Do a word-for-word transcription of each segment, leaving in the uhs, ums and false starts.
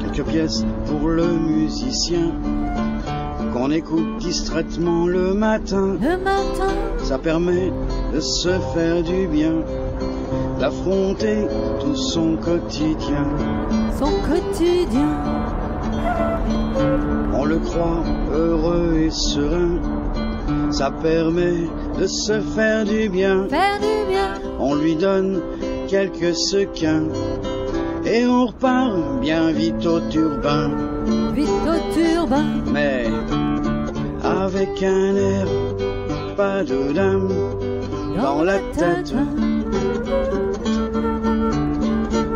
Quelques pièces pour le musicien qu'on écoute distraitement le matin. Le matin, ça permet de se faire du bien, d'affronter tout son quotidien. Son quotidien. On le croit heureux et serein, ça permet de se faire du bien. Faire du bien. On lui donne quelques sequins et on repart bien vite au turbin. Vite au turbin. Mais avec un air, pas de dame dans la tête,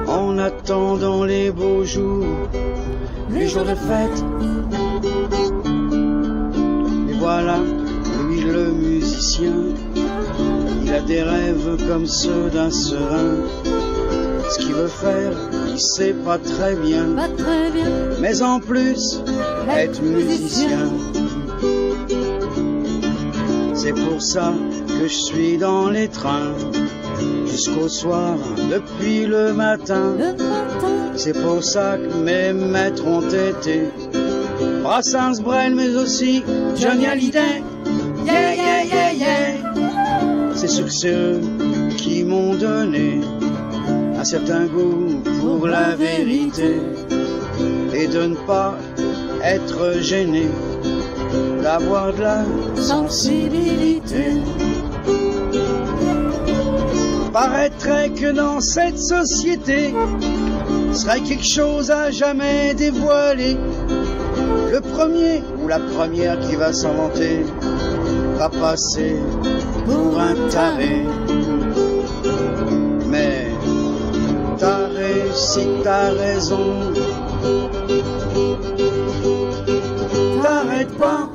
en attendant les beaux jours, les jours de fête. Et voilà, lui le musicien, il a des rêves comme ceux d'un serein. Ce qu'il veut faire, il sait pas très bien, pas très bien. Mais en plus, être musicien. C'est pour ça que je suis dans les trains jusqu'au soir, depuis le matin. Le matin. C'est pour ça que mes maîtres ont été Brassens, Brel, mais aussi Johnny Hallyday. Yeah, yeah, yeah, yeah. Ces succès qui m'ont donné un certain goût pour la vérité et de ne pas être gêné d'avoir de la sensibilité. Paraîtrait que dans cette société serait quelque chose à jamais dévoilé. Le premier ou la première qui va s'en vanter va passer pour un taré. Mais t'as réussi, t'as raison, t'arrêtes pas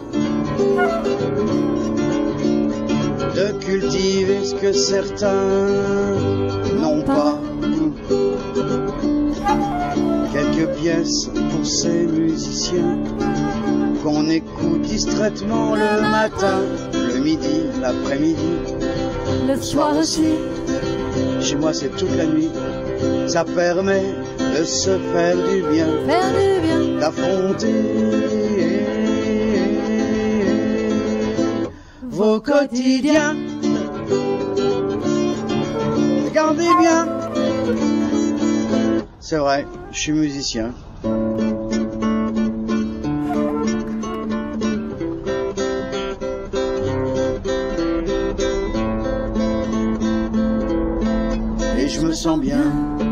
de cultiver ce que certains n'ont pas. Quelques pièces pour ces musiciens qu'on écoute distraitement le matin, le midi, l'après-midi, le soir aussi. Chez moi c'est toute la nuit. Ça permet de se faire du bien, faire du bien, d'affronter vos quotidiens. Regardez bien. C'est vrai, je suis musicien. Et je me sens bien.